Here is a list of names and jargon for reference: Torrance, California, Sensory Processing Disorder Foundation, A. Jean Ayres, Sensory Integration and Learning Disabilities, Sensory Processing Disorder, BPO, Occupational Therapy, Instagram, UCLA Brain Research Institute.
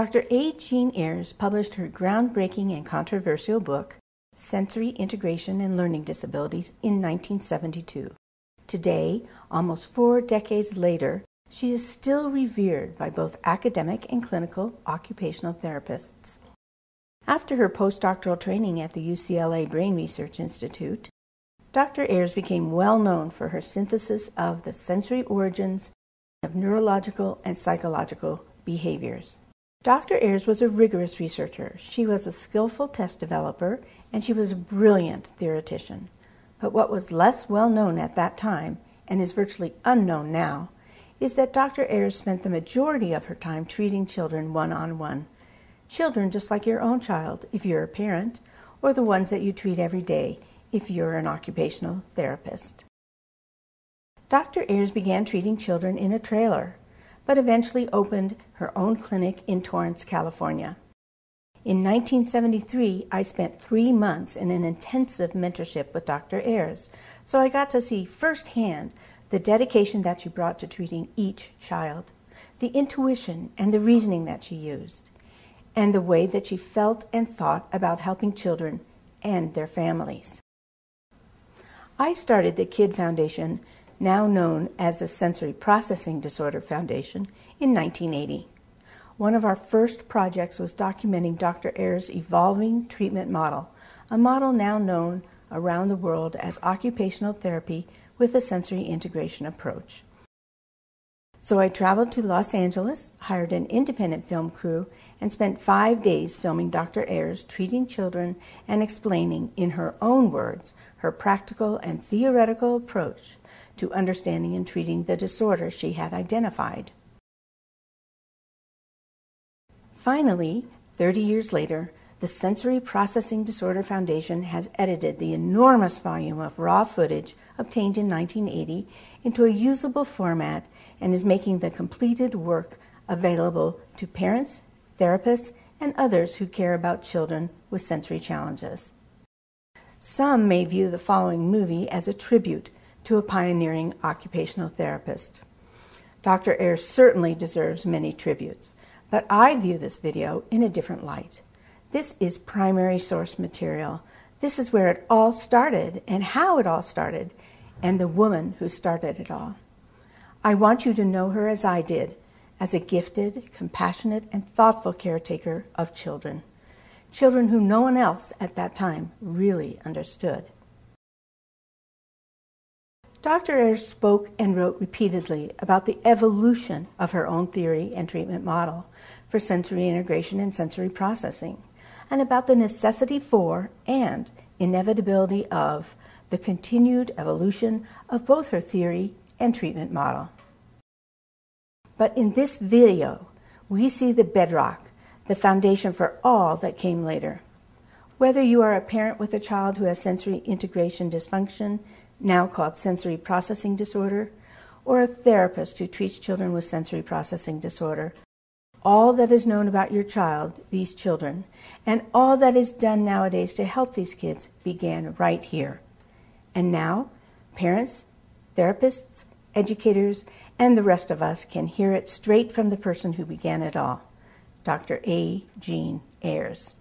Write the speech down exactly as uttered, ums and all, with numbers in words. Doctor A. Jean Ayres published her groundbreaking and controversial book, Sensory Integration and Learning Disabilities, in nineteen seventy-two. Today, almost four decades later, she is still revered by both academic and clinical occupational therapists. After her postdoctoral training at the U C L A Brain Research Institute, Doctor Ayres became well known for her synthesis of the sensory origins of neurological and psychological behaviors. Doctor Ayres was a rigorous researcher. She was a skillful test developer, and she was a brilliant theoretician. But what was less well known at that time, and is virtually unknown now, is that Doctor Ayres spent the majority of her time treating children one-on-one. Children just like your own child, if you're a parent, or the ones that you treat every day, if you're an occupational therapist. Doctor Ayres began treating children in a trailer, but eventually opened her own clinic in Torrance, California. In nineteen seventy-three, I spent three months in an intensive mentorship with Doctor Ayres, so I got to see firsthand the dedication that she brought to treating each child, the intuition and the reasoning that she used, and the way that she felt and thought about helping children and their families. I started the KID Foundation, now known as the Sensory Processing Disorder Foundation, in nineteen eighty. One of our first projects was documenting Doctor Ayres' evolving treatment model, a model now known around the world as occupational therapy with a sensory integration approach. So I traveled to Los Angeles, hired an independent film crew, and spent five days filming Doctor Ayres treating children and explaining, in her own words, her practical and theoretical approach to understanding and treating the disorder she had identified. Finally, thirty years later, the Sensory Processing Disorder Foundation has edited the enormous volume of raw footage obtained in nineteen eighty into a usable format and is making the completed work available to parents, therapists, and others who care about children with sensory challenges. Some may view the following movie as a tribute to a pioneering occupational therapist. Doctor Ayres certainly deserves many tributes, but I view this video in a different light. This is primary source material. This is where it all started and how it all started, and the woman who started it all. I want you to know her as I did, as a gifted, compassionate, and thoughtful caretaker of children. Children who no one else at that time really understood. Doctor Ayres spoke and wrote repeatedly about the evolution of her own theory and treatment model for sensory integration and sensory processing, and about the necessity for and inevitability of the continued evolution of both her theory and treatment model. But in this video, we see the bedrock, the foundation for all that came later. Whether you are a parent with a child who has sensory integration dysfunction, now called sensory processing disorder, or a therapist who treats children with sensory processing disorder, all that is known about your child, these children, and all that is done nowadays to help these kids began right here. And now, parents, therapists, educators, and the rest of us can hear it straight from the person who began it all, Doctor A. Jean Ayres.